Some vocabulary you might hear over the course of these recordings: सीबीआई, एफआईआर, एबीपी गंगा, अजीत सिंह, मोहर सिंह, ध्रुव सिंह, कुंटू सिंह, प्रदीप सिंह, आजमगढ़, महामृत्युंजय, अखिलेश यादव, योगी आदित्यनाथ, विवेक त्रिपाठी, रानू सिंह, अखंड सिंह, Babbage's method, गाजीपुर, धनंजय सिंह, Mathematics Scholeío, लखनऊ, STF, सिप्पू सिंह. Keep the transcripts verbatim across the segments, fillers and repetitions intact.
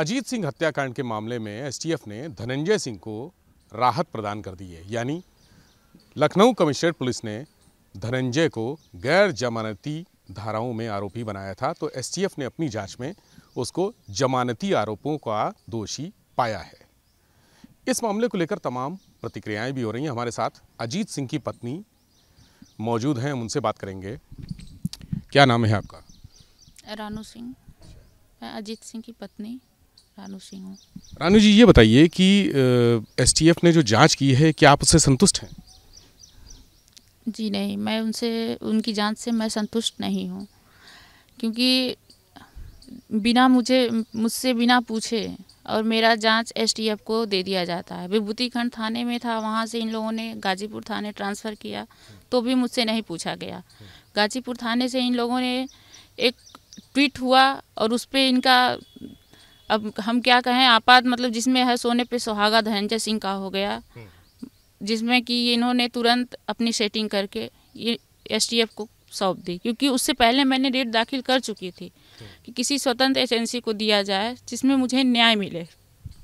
अजीत सिंह हत्याकांड के मामले में एसटीएफ ने धनंजय सिंह को राहत प्रदान कर दी है, यानी लखनऊ कमिश्नरेट पुलिस ने धनंजय को गैर जमानती धाराओं में आरोपी बनाया था, तो एसटीएफ ने अपनी जांच में उसको जमानती आरोपों का दोषी पाया है। इस मामले को लेकर तमाम प्रतिक्रियाएं भी हो रही हैं। हमारे साथ अजीत सिंह की पत्नी मौजूद हैं, हम उनसे बात करेंगे। क्या नाम है आपका? रानू सिंह। मैं अजीत सिंह की पत्नी रानू सिंह हूँ। रानू जी, ये बताइए कि एसटीएफ ने जो जांच की है, क्या आप उससे संतुष्ट हैं? जी नहीं, मैं उनसे उनकी जांच से मैं संतुष्ट नहीं हूँ, क्योंकि बिना मुझे मुझसे बिना पूछे और मेरा जांच एसटीएफ को दे दिया जाता है। विभूतिखंड थाने में था, वहाँ से इन लोगों ने गाजीपुर थाने ट्रांसफ़र किया, तो भी मुझसे नहीं पूछा गया। गाजीपुर थाने से इन लोगों ने एक ट्वीट हुआ और उस पर इनका, अब हम क्या कहें, आपात मतलब जिसमें है सोने पे सुहागा धनंजय सिंह का हो गया, जिसमें कि इन्होंने तुरंत अपनी सेटिंग करके ये एसटीएफ को सौंप दी, क्योंकि उससे पहले मैंने रेट दाखिल कर चुकी थी कि किसी स्वतंत्र एजेंसी को दिया जाए जिसमें मुझे न्याय मिले।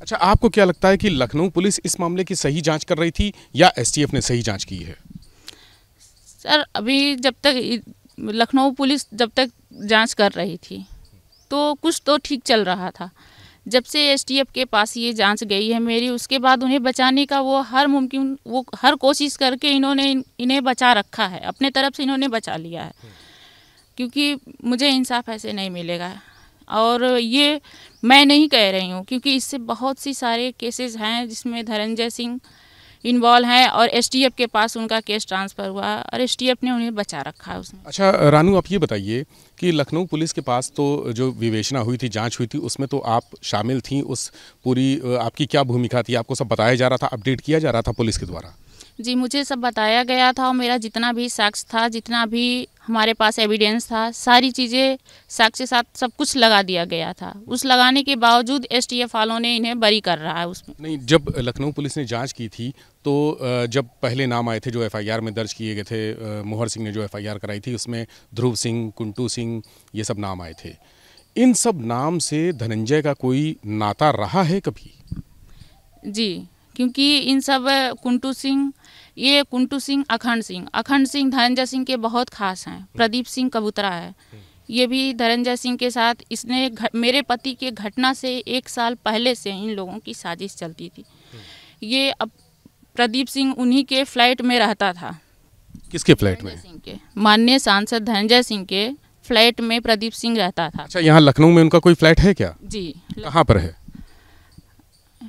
अच्छा, आपको क्या लगता है कि लखनऊ पुलिस इस मामले की सही जांच कर रही थी या एसटीएफ ने सही जांच की है? सर, अभी जब तक लखनऊ पुलिस जब तक जांच कर रही थी तो कुछ तो ठीक चल रहा था। जब से एसटीएफ के पास ये जांच गई है मेरी, उसके बाद उन्हें बचाने का वो हर मुमकिन वो हर कोशिश करके इन्होंने इन्हें बचा रखा है, अपने तरफ से इन्होंने बचा लिया है, क्योंकि मुझे इंसाफ ऐसे नहीं मिलेगा। और ये मैं नहीं कह रही हूँ, क्योंकि इससे बहुत सी सारे केसेस हैं जिसमें धनंजय सिंह इन्वॉल्व हैं और एसटीएफ के पास उनका केस ट्रांसफ़र हुआ और एसटीएफ ने उन्हें बचा रखा है उसने। अच्छा रानू, आप ये बताइए कि लखनऊ पुलिस के पास तो जो विवेचना हुई थी, जांच हुई थी, उसमें तो आप शामिल थी, उस पूरी आपकी क्या भूमिका थी? आपको सब बताया जा रहा था, अपडेट किया जा रहा था पुलिस के द्वारा? जी, मुझे सब बताया गया था और मेरा जितना भी साक्ष्य था, जितना भी हमारे पास एविडेंस था, सारी चीज़ें साक्ष्य के साथ सब कुछ लगा दिया गया था। उस लगाने के बावजूद एसटीएफ वालों ने इन्हें बरी कर रहा है उसमें। नहीं, जब लखनऊ पुलिस ने जांच की थी तो जब पहले नाम आए थे जो एफआईआर में दर्ज किए गए थे, मोहर सिंह ने जो एफआईआर कराई थी उसमें ध्रुव सिंह, कुंटू सिंह, ये सब नाम आए थे। इन सब नाम से धनंजय का कोई नाता रहा है कभी? जी, क्योंकि इन सब कुंटू सिंह, ये कुंटू सिंह, अखंड सिंह, अखंड सिंह धनंजय सिंह के बहुत खास हैं। प्रदीप सिंह कबूतरा है, ये भी धनंजय सिंह के साथ, इसने मेरे पति के घटना से एक साल पहले से इन लोगों की साजिश चलती थी। ये अब प्रदीप सिंह उन्हीं के फ्लैट में रहता था। किसके फ्लैट में? सिंह के, माननीय सांसद धनंजय सिंह के फ्लैट में प्रदीप सिंह रहता था। अच्छा, यहाँ लखनऊ में उनका कोई फ्लैट है क्या? जी। कहाँ पर है?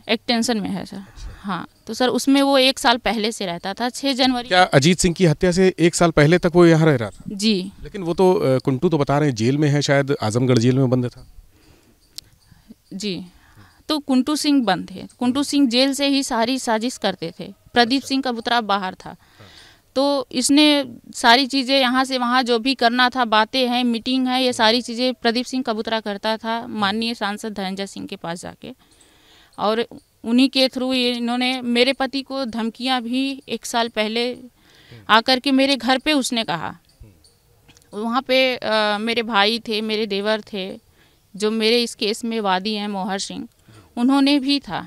एक्सटेंशन में है सर। हाँ, तो सर उसमें वो एक साल पहले से रहता था। छह जनवरी। क्या अजीत सिंह की हत्या से एक साल पहले तक वो यहाँ रह रहा था? जी। लेकिन वो तो कुंटू तो बता रहे हैं जेल में है, शायद आजमगढ़ जेल में बंद था। जी, तो कुंटू सिंह बंद थे, कुंटू सिंह जेल से ही सारी साजिश करते थे। प्रदीप सिंह कबूतरा बाहर था, तो इसने सारी चीज़ें यहाँ से वहाँ जो भी करना था, बातें हैं, मीटिंग है, ये सारी चीज़ें प्रदीप सिंह कबूतरा करता था माननीय सांसद धनंजय सिंह के पास जाके, और उन्हीं के थ्रू ये इन्होंने मेरे पति को धमकियां भी एक साल पहले आकर के मेरे घर पे उसने कहा। वहाँ पे आ, मेरे भाई थे, मेरे देवर थे, जो मेरे इस केस में वादी हैं मोहर सिंह, उन्होंने भी था,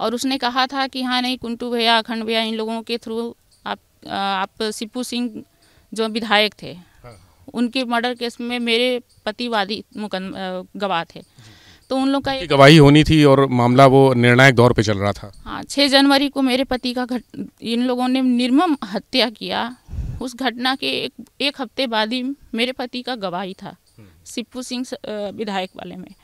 और उसने कहा था कि हाँ नहीं, कुंटू भैया, अखंड भैया, इन लोगों के थ्रू आप आ, आप सिप्पू सिंह जो विधायक थे, उनके मर्डर केस में मेरे पति वादी गवाह थे, तो उन लोग का गवाही होनी थी और मामला वो निर्णायक दौर पे चल रहा था। हाँ, छः जनवरी को मेरे पति का घट इन लोगों ने निर्मम हत्या किया। उस घटना के एक एक हफ्ते बाद ही मेरे पति का गवाही था सिप्पू सिंह विधायक वाले में,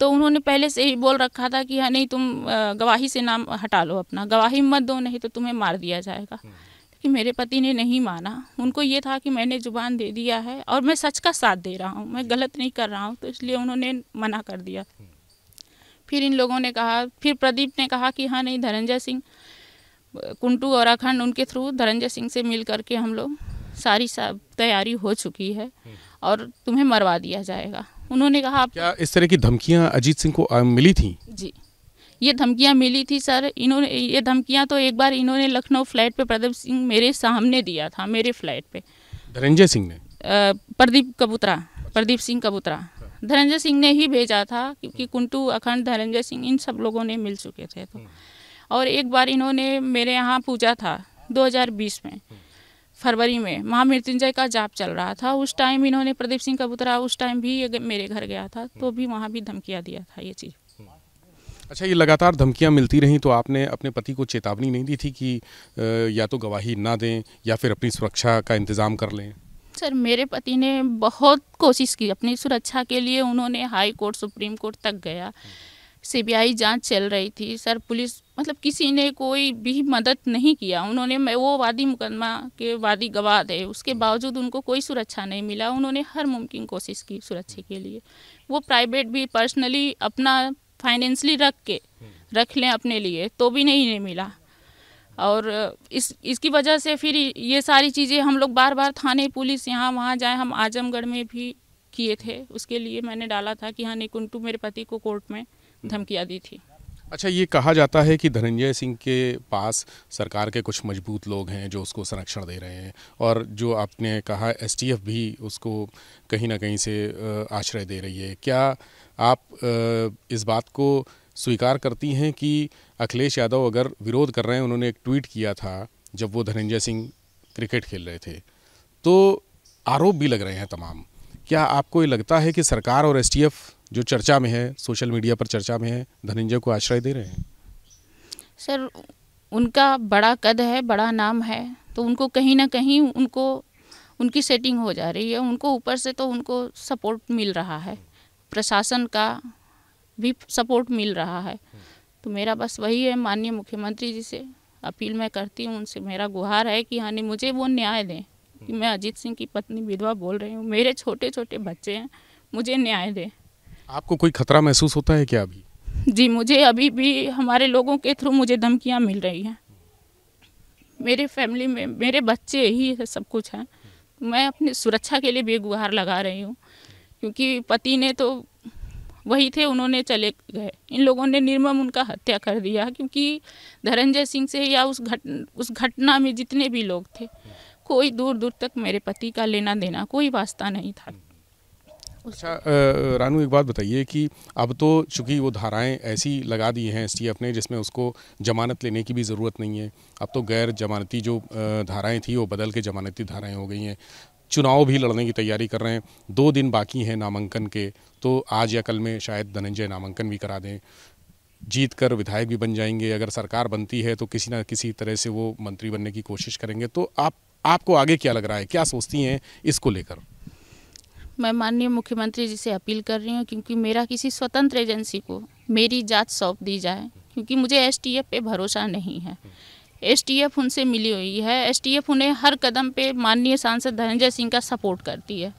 तो उन्होंने पहले से ही बोल रखा था कि हाँ नहीं, तुम गवाही से नाम हटा लो, अपना गवाही मत दो, नहीं तो तुम्हें मार दिया जाएगा। लेकिन मेरे पति ने नहीं माना, उनको ये था कि मैंने ज़ुबान दे दिया है और मैं सच का साथ दे रहा हूँ, मैं गलत नहीं कर रहा हूँ, तो इसलिए उन्होंने मना कर दिया। फिर इन लोगों ने कहा, फिर प्रदीप ने कहा कि हाँ नहीं, धनंजय सिंह, कुंटू और अखंड, उनके थ्रू धनंजय सिंह से मिल करके हम लोग सारी सब तैयारी हो चुकी है और तुम्हें मरवा दिया जाएगा, उन्होंने कहा। क्या इस तरह की धमकियाँ अजीत सिंह को मिली थी? जी, ये धमकियां मिली थी सर। इन्होंने ये धमकियां तो एक बार इन्होंने लखनऊ फ्लैट पे प्रदीप सिंह मेरे सामने दिया था, मेरे फ्लैट पे धनंजय सिंह ने, प्रदीप कबूतरा, प्रदीप सिंह कबूतरा, धनंजय सिंह ने ही भेजा था, क्योंकि कुंटू, अखंड, धनंजय सिंह इन सब लोगों ने मिल चुके थे। तो और एक बार इन्होंने मेरे यहाँ पूजा था दो हज़ार बीस में, फरवरी में महामृत्युंजय का जाप चल रहा था। उस टाइम इन्होंने प्रदीप सिंह कबूतरा, उस टाइम भी ये मेरे घर गया था, तो भी वहाँ भी धमकियाँ दिया था ये चीज़। अच्छा, ये लगातार धमकियाँ मिलती रहीं, तो आपने अपने पति को चेतावनी नहीं दी थी कि या तो गवाही ना दें या फिर अपनी सुरक्षा का इंतज़ाम कर लें? सर, मेरे पति ने बहुत कोशिश की अपनी सुरक्षा के लिए। उन्होंने हाई कोर्ट, सुप्रीम कोर्ट तक गया, सीबीआई जांच चल रही थी सर, पुलिस, मतलब किसी ने कोई भी मदद नहीं किया। उन्होंने, मैं वो वादी मुकदमा के वादी गवाह थे, उसके बावजूद उनको कोई सुरक्षा नहीं मिला। उन्होंने हर मुमकिन कोशिश की सुरक्षा के लिए, वो प्राइवेट भी, पर्सनली, अपना फाइनेंशली रख के रख लें अपने लिए, तो भी नहीं, नहीं मिला। और इस इसकी वजह से फिर ये सारी चीज़ें हम लोग बार बार थाने, पुलिस, यहाँ वहाँ जाए। हम आजमगढ़ में भी किए थे, उसके लिए मैंने डाला था कि हाँ नहीं, कुंटू मेरे पति को कोर्ट में धमकियाँ दी थी। अच्छा, ये कहा जाता है कि धनंजय सिंह के पास सरकार के कुछ मजबूत लोग हैं जो उसको संरक्षण दे रहे हैं, और जो आपने कहा एसटीएफ भी उसको कहीं ना कहीं से आश्रय दे रही है। क्या आप इस बात को स्वीकार करती हैं कि अखिलेश यादव अगर विरोध कर रहे हैं, उन्होंने एक ट्वीट किया था जब वो धनंजय सिंह क्रिकेट खेल रहे थे, तो आरोप भी लग रहे हैं तमाम। क्या आपको ये लगता है कि सरकार और एसटीएफ जो चर्चा में है, सोशल मीडिया पर चर्चा में है, धनंजय को आश्रय दे रहे हैं? सर, उनका बड़ा कद है, बड़ा नाम है, तो उनको कहीं ना कहीं उनको उनकी सेटिंग हो जा रही है। उनको ऊपर से तो उनको सपोर्ट मिल रहा है, प्रशासन का भी सपोर्ट मिल रहा है। तो मेरा बस वही है, माननीय मुख्यमंत्री जी से अपील मैं करती हूँ, उनसे मेरा गुहार है कि हाँ नहीं, मुझे वो न्याय दें कि मैं अजीत सिंह की पत्नी विधवा बोल रही हूँ, मेरे छोटे छोटे बच्चे हैं, मुझे न्याय दें। आपको कोई खतरा महसूस होता है क्या अभी? जी, मुझे अभी भी हमारे लोगों के थ्रू मुझे धमकियाँ मिल रही हैं। मेरे फैमिली में मेरे बच्चे ही सब कुछ हैं। मैं अपनी सुरक्षा के लिए बेगुहार लगा रही हूँ, क्योंकि पति ने तो वही थे, उन्होंने चले गए, इन लोगों ने निर्मम उनका हत्या कर दिया। क्योंकि धनंजय सिंह से या उस घट उस घटना में जितने भी लोग थे, कोई दूर दूर तक मेरे पति का लेना देना, कोई वास्ता नहीं था। अच्छा रानू, एक बात बताइए कि अब तो चूँकि वो धाराएं ऐसी लगा दी हैं एसटीएफ ने जिसमें उसको जमानत लेने की भी ज़रूरत नहीं है, अब तो गैर जमानती जो धाराएं थी वो बदल के जमानती धाराएं हो गई हैं। चुनाव भी लड़ने की तैयारी कर रहे हैं, दो दिन बाकी हैं नामांकन के, तो आज या कल में शायद धनंजय नामांकन भी करा दें, जीत कर विधायक भी बन जाएंगे। अगर सरकार बनती है तो किसी ना किसी तरह से वो मंत्री बनने की कोशिश करेंगे। तो आप आपको आगे क्या लग रहा है, क्या सोचती हैं इसको लेकर? मैं माननीय मुख्यमंत्री जी से अपील कर रही हूँ, क्योंकि मेरा किसी स्वतंत्र एजेंसी को मेरी जांच सौंप दी जाए, क्योंकि मुझे एसटीएफ पे भरोसा नहीं है। एसटीएफ उनसे मिली हुई है, एसटीएफ उन्हें हर कदम पे माननीय सांसद धनंजय सिंह का सपोर्ट करती है।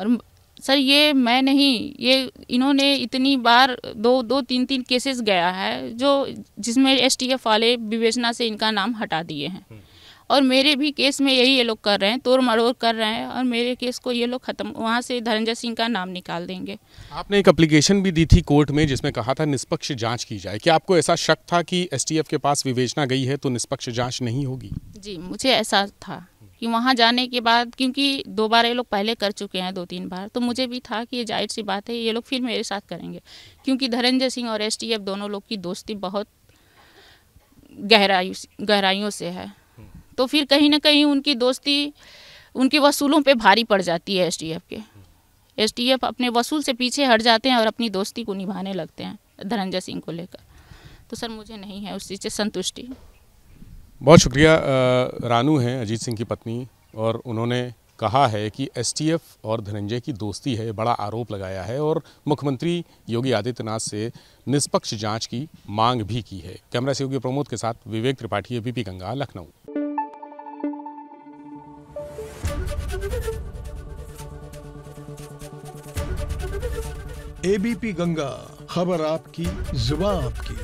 और सर, ये मैं नहीं, ये इन्होंने इतनी बार दो दो तीन तीन केसेस गया है जो जिसमें एसटीएफ वाले विवेचना से इनका नाम हटा दिए हैं, और मेरे भी केस में यही ये लोग कर रहे हैं, तोड़ मरोड़ कर रहे हैं, और मेरे केस को ये लोग खत्म, वहाँ से धनंजय सिंह का नाम निकाल देंगे। आपने एक एप्लीकेशन भी दी थी कोर्ट में जिसमें कहा था निष्पक्ष जांच की जाए। क्या आपको ऐसा शक था कि एसटीएफ के पास विवेचना गई है तो निष्पक्ष जांच नहीं होगी? जी, मुझे ऐसा था कि वहाँ जाने के बाद, क्योंकि दो बार ये लोग पहले कर चुके हैं, दो तीन बार, तो मुझे भी था कि ये जाहिर सी बात है ये लोग फिर मेरे साथ करेंगे, क्योंकि धनंजय सिंह और एसटीएफ दोनों लोग की दोस्ती बहुत गहराई गहराइयों से है। तो फिर कहीं ना कहीं उनकी दोस्ती उनके वसूलों पे भारी पड़ जाती है एसटीएफ के। एसटीएफ अपने वसूल से पीछे हट जाते हैं और अपनी दोस्ती को निभाने लगते हैं धनंजय सिंह को लेकर। तो सर, मुझे नहीं है उस चीज़ से संतुष्टि। बहुत शुक्रिया। रानू हैं अजीत सिंह की पत्नी, और उन्होंने कहा है कि एसटीएफ और धनंजय की दोस्ती है, बड़ा आरोप लगाया है, और मुख्यमंत्री योगी आदित्यनाथ से निष्पक्ष जाँच की मांग भी की है। कैमरा सहयोगी प्रमोद के साथ विवेक त्रिपाठी, एबीपी गंगा, लखनऊ। एबीपी गंगा, खबर आपकी, जुबान आपकी।